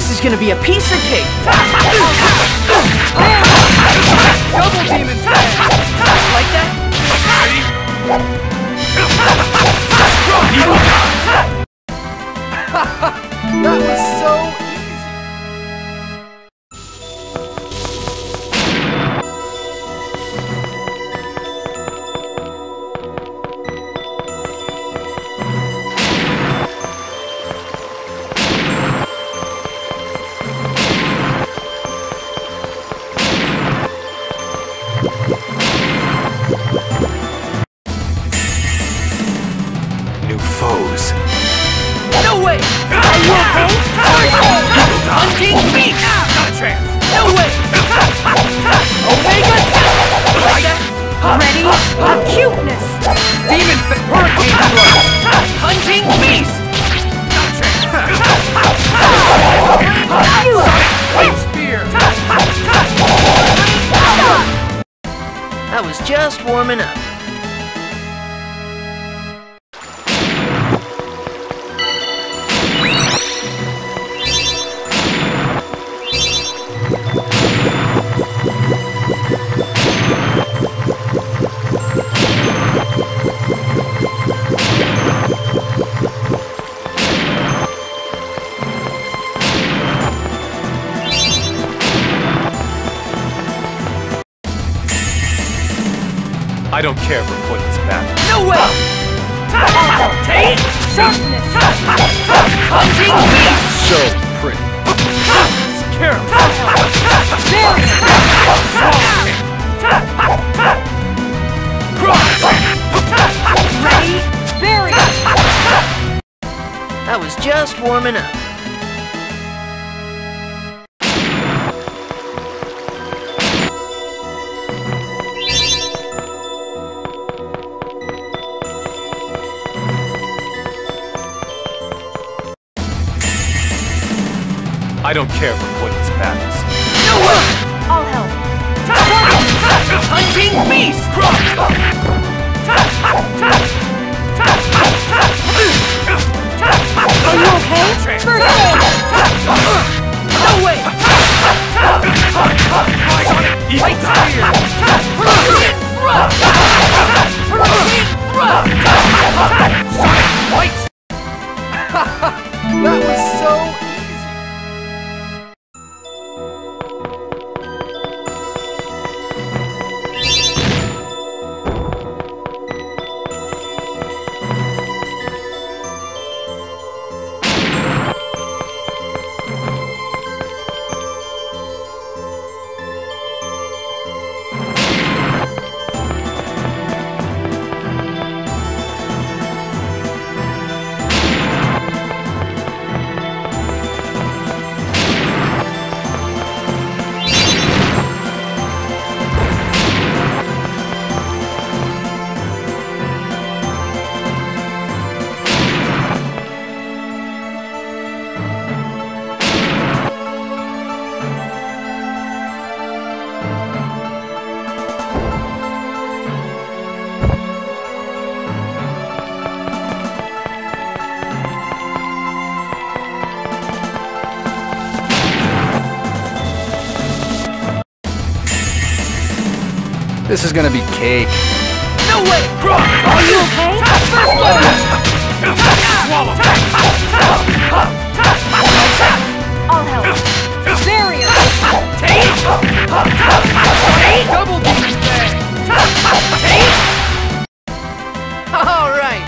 This is gonna be a piece of cake! Double demon slam! Like that? That was so just warming up. I don't care for pointless battle. No way! Take sharpness! Hunting beast! So pretty. Careful! Very ready? Very. That was just warming up. I don't care for pointless battles. No way! I'll help. Hunting beast! Are you okay? No way! White spear! That was so... This is gonna be cake. No way! Are you okay? I'll help. Various! Take! Double damage bag! Take! Alright!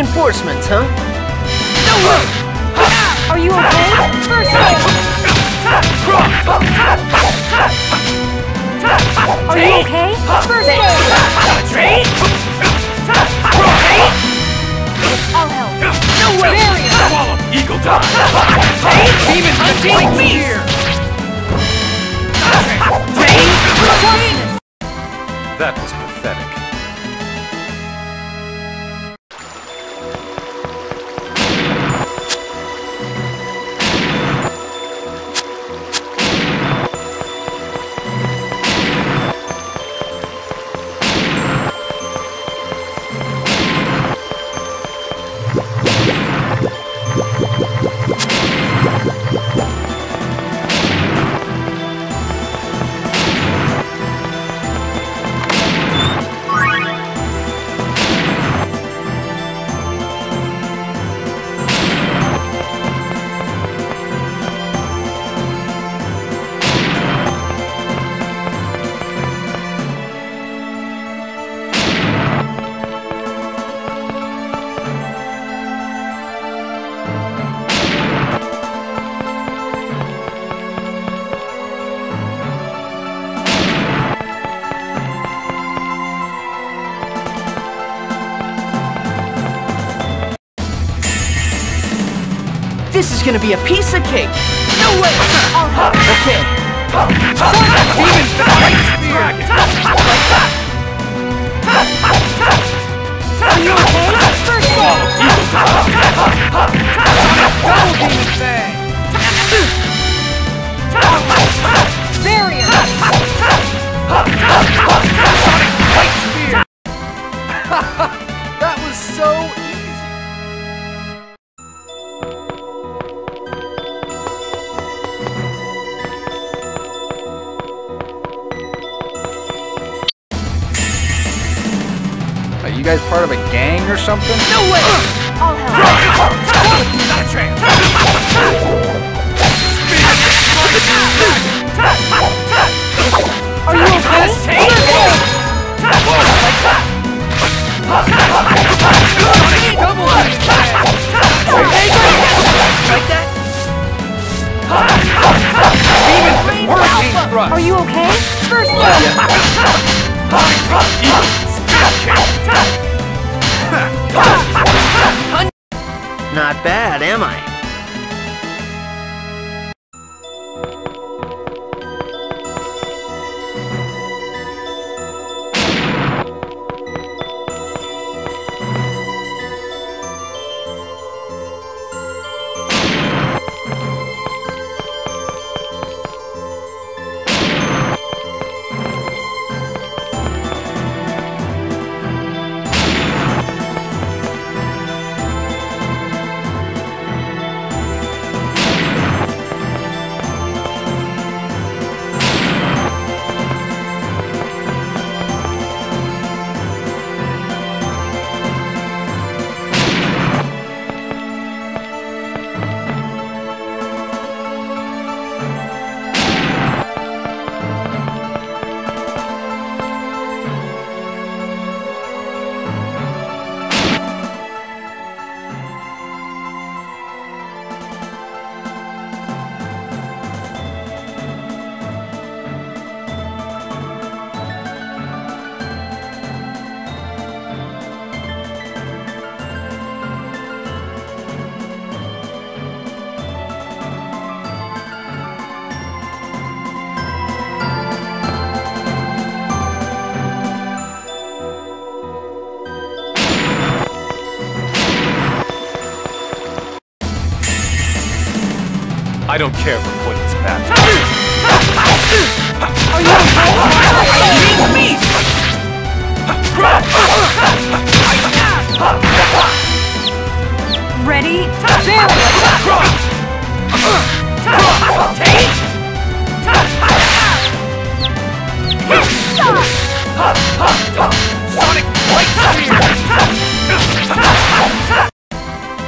reinforcements, huh? Are you okay? First aid! Are you okay? First aid! I'll help. No way! Eagle dog! Demon hunting here! That was pathetic. This is gonna be a piece of cake. No way! Okay. Demon spear! Are you okay? First ball! Barrier! Sonic White Spear! That was so easy! You guys part of a gang or something? No way! I'll help. Not a chance! Are you okay? Double that? Are you okay? First one! Not bad, am I? I don't care for Quinn's path. Are you okay? Me! Ready? Sonic White Spear!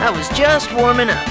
I was just warming up.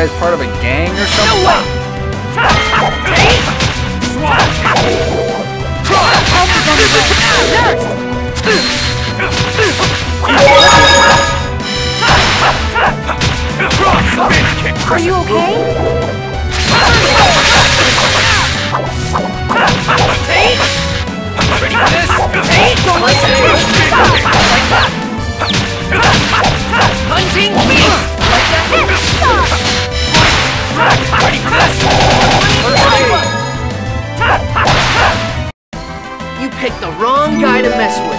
guy's part of a gang or something? No way! Are you okay? Ready for this? Hey, don't listen to it! Like that! Hunting me! Like that! Stop! Ready for this? You picked the wrong guy to mess with!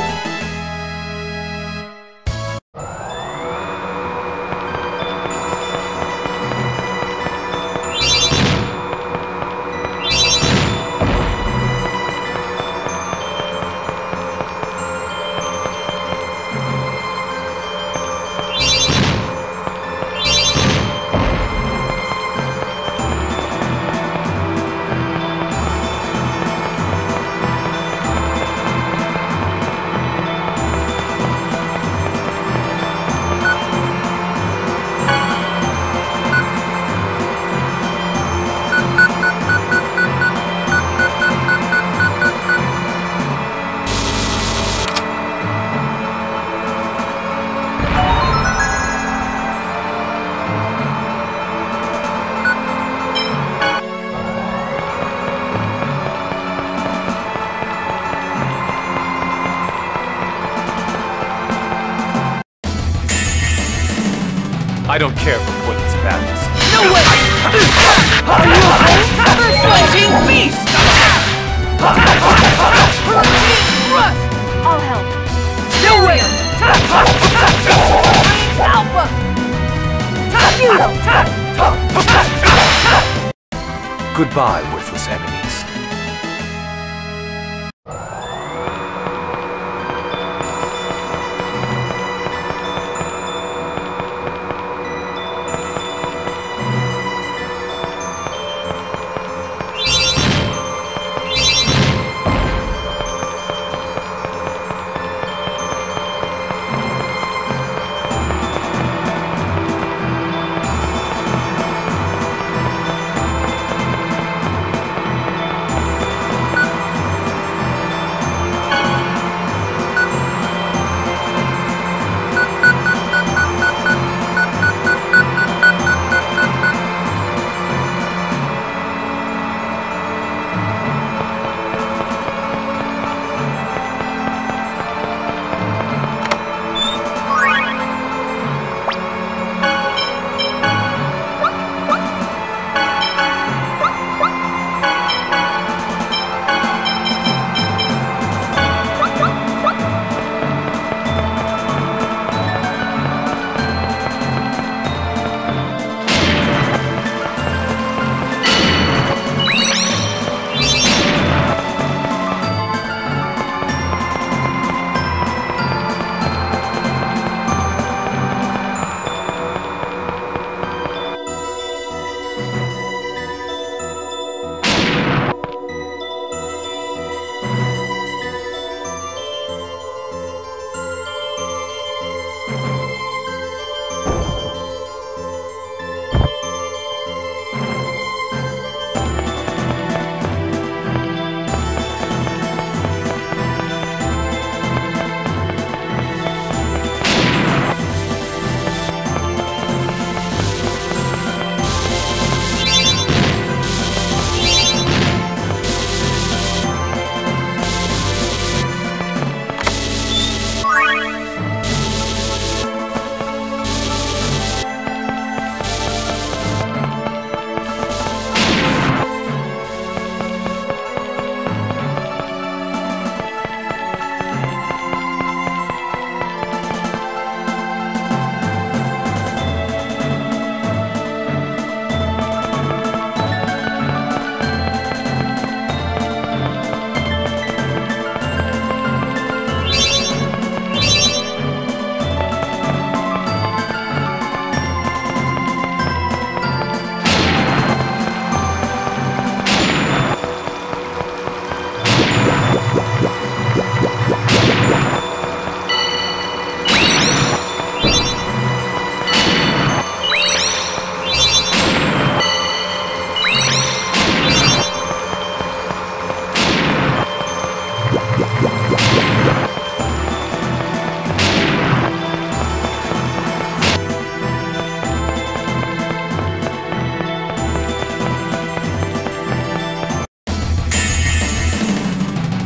I don't care for pointless battles. No way! Are you okay? Fighting beast! I'll help. No way! Alpha! Zero! Goodbye, worthless enemies.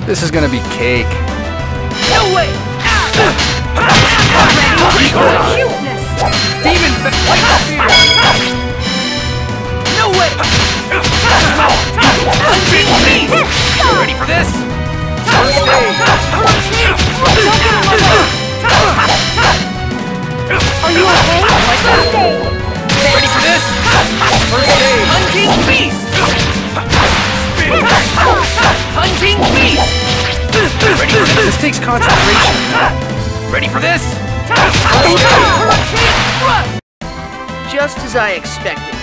This is gonna be cake. No way! Cuteness! Demon No way! You ready for this? Are you okay? Ready for this? Hunting beast! Hunting beast! Ready for this? This takes concentration. Ready for this? Just as I expected.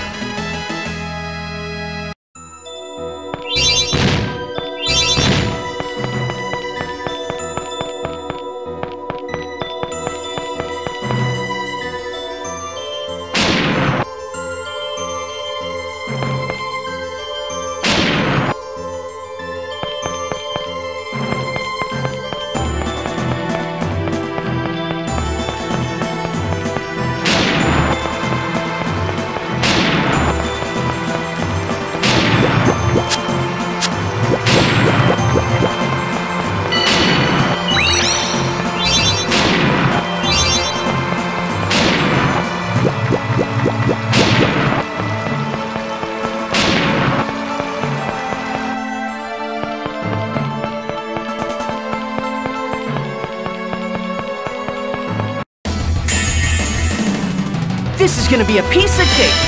This is gonna be a piece of cake!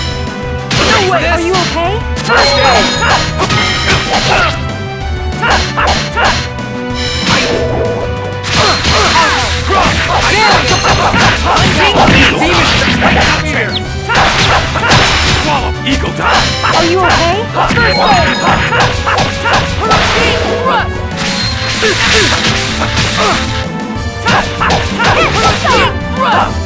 No way! Are you okay? Are you okay? Hurricane Rush!